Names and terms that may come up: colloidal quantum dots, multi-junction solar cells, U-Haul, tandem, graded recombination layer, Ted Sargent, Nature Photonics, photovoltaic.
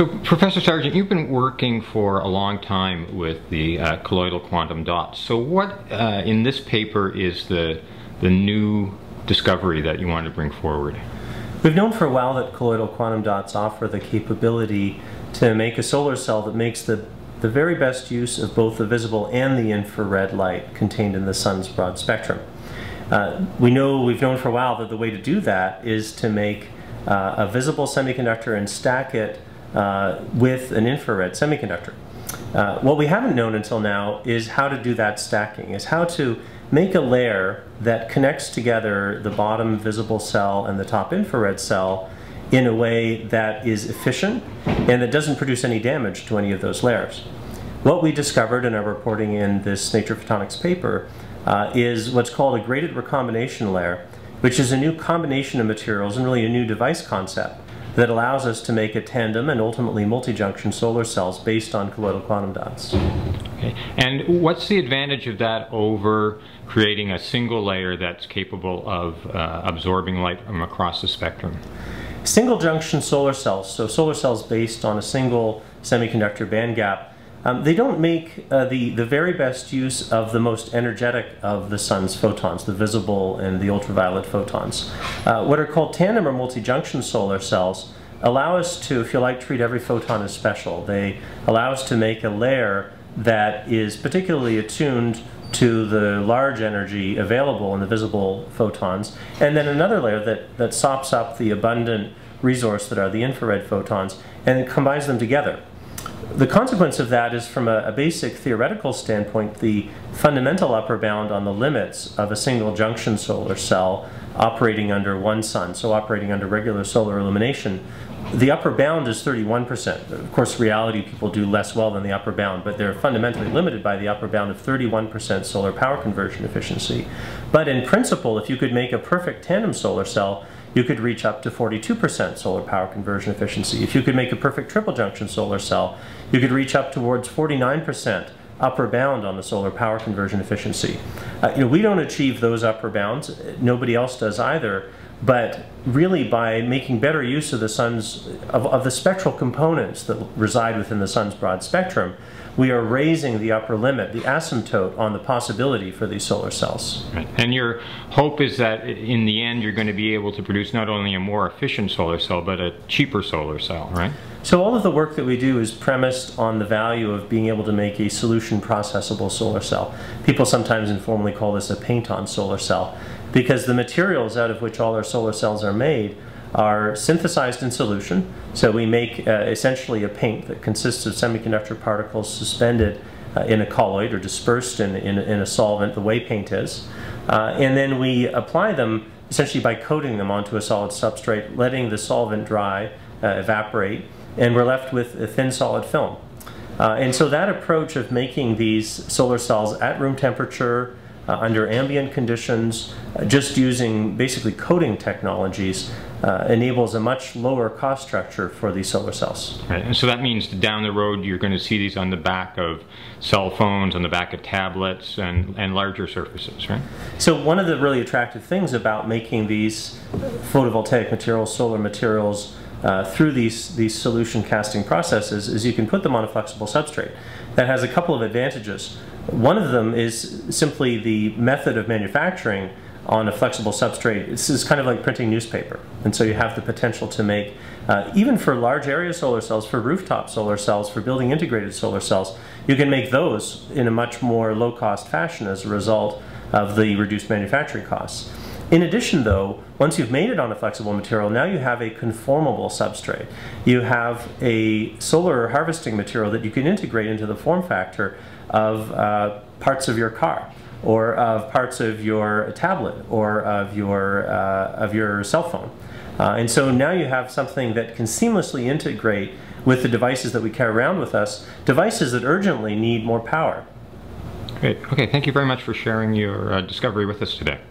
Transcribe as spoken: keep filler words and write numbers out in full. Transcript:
So Professor Sargent, you've been working for a long time with the uh, colloidal quantum dots. So what uh, in this paper is the, the new discovery that you wanted to bring forward? We've known for a while that colloidal quantum dots offer the capability to make a solar cell that makes the, the very best use of both the visible and the infrared light contained in the sun's broad spectrum. Uh, we know, we've known for a while that the way to do that is to make uh, a visible semiconductor and stack it Uh, with an infrared semiconductor. Uh, what we haven't known until now is how to do that stacking, is how to make a layer that connects together the bottom visible cell and the top infrared cell in a way that is efficient and that doesn't produce any damage to any of those layers. What we discovered in our reporting in this Nature Photonics paper uh, is what's called a graded recombination layer, which is a new combination of materials and really a new device concept that allows us to make a tandem and ultimately multi-junction solar cells based on colloidal quantum dots. Okay. And what's the advantage of that over creating a single layer that's capable of uh, absorbing light from across the spectrum? Single junction solar cells, so solar cells based on a single semiconductor band gap, um, they don't make uh, the, the very best use of the most energetic of the sun's photons, the visible and the ultraviolet photons. Uh, what are called tandem or multi-junction solar cells allow us to, if you like, treat every photon as special. They allow us to make a layer that is particularly attuned to the large energy available in the visible photons, and then another layer that, that sops up the abundant resource that are the infrared photons and combines them together. The consequence of that is, from a, a basic theoretical standpoint, the fundamental upper bound on the limits of a single junction solar cell operating under one sun, so operating under regular solar illumination, the upper bound is thirty-one percent. Of course, reality people do less well than the upper bound, but they're fundamentally limited by the upper bound of thirty-one percent solar power conversion efficiency. But in principle, if you could make a perfect tandem solar cell, you could reach up to forty-two percent solar power conversion efficiency. If you could make a perfect triple junction solar cell, you could reach up towards forty-nine percent upper bound on the solar power conversion efficiency. Uh, you know, we don't achieve those upper bounds. Nobody else does either. But really, by making better use of the sun's, of, of the spectral components that reside within the sun's broad spectrum, we are raising the upper limit, the asymptote, on the possibility for these solar cells. Right. And your hope is that in the end you're going to be able to produce not only a more efficient solar cell, but a cheaper solar cell, right? So all of the work that we do is premised on the value of being able to make a solution processable solar cell. People sometimes informally call this a paint-on solar cell, because the materials out of which all our solar cells are made are synthesized in solution. So we make uh, essentially a paint that consists of semiconductor particles suspended uh, in a colloid or dispersed in, in, in a solvent, the way paint is. Uh, and then we apply them essentially by coating them onto a solid substrate, letting the solvent dry, uh, evaporate, and we're left with a thin solid film. Uh, and so that approach of making these solar cells at room temperature, Uh, under ambient conditions, uh, just using basically coating technologies, uh, enables a much lower cost structure for these solar cells. Right. And so that means down the road you're going to see these on the back of cell phones, on the back of tablets, and, and larger surfaces, right? So one of the really attractive things about making these photovoltaic materials, solar materials, Uh, through these, these solution casting processes is you can put them on a flexible substrate. That has a couple of advantages. One of them is simply the method of manufacturing on a flexible substrate. This is kind of like printing newspaper. And so you have the potential to make, uh, even for large area solar cells, for rooftop solar cells, for building integrated solar cells, you can make those in a much more low-cost fashion as a result of the reduced manufacturing costs. In addition, though, once you've made it on a flexible material, now you have a conformable substrate. You have a solar harvesting material that you can integrate into the form factor of uh, parts of your car, or of parts of your tablet, or of your, uh, of your cell phone. Uh, and so now you have something that can seamlessly integrate with the devices that we carry around with us, devices that urgently need more power. Great. Okay, thank you very much for sharing your uh, discovery with us today.